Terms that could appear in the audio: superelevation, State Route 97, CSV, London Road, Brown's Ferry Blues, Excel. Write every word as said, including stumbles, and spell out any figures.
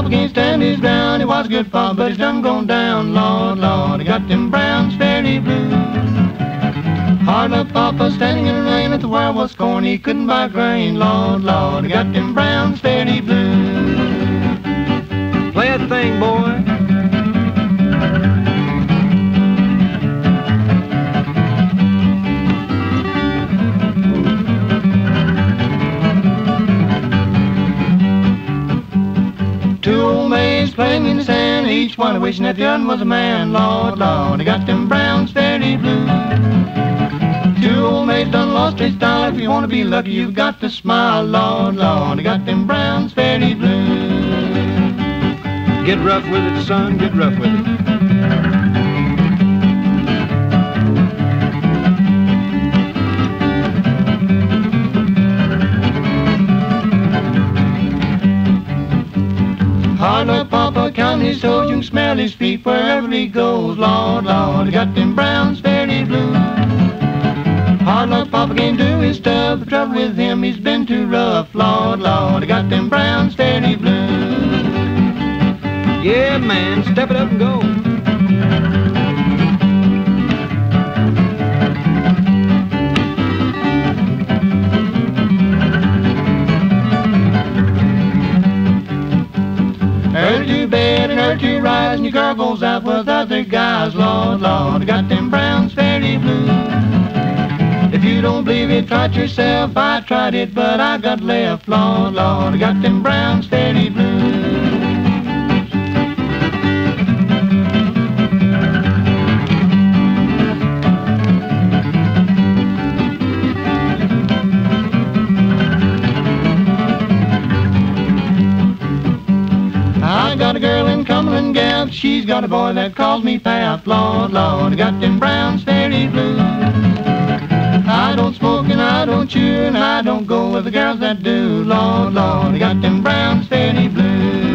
up against time is ground. It was good fun, but it's done gone down. Lord, Lord, I got them Brown's Ferry Blues. Hard luck Papa standing in the rain at the wire was corn. He couldn't buy grain. Lord, Lord, I got them Brown's Ferry Blues. Play that thing, boy. Two old maids playing in the sand, each one wishing that the other was a man. Lord, Lord, I got them Brown's Ferry Blues. Two old maids done lost their style. If you want to be lucky, you've got to smile. Lord, Lord, I got them Brown's Ferry Blues. Get rough with it, son, get rough with it. Hard luck Papa counting his toes, you can smell his feet wherever he goes. Lord, Lord, I got them Brown's Ferry Blues. Hard luck Papa can't do his stuff, the trouble with him, he's been too rough. Lord, Lord, I got them Brown's Ferry Blues. Yeah, man, step it up and go. Early to bed and early to rise, and your girl goes out with other guys. Lord, Lord, I got them Brown's Ferry Blues. If you don't believe it, try it yourself. I tried it, but I got left. Lord, Lord, I got them Brown's Ferry Blues. I got a girl in Cumberland Gap, she's got a boy that calls me Pap. Lord, Lord, I got them Brown's Ferry Blues. I don't smoke and I don't chew and I don't go with the girls that do. Lord, Lord, I got them Brown's Ferry Blues.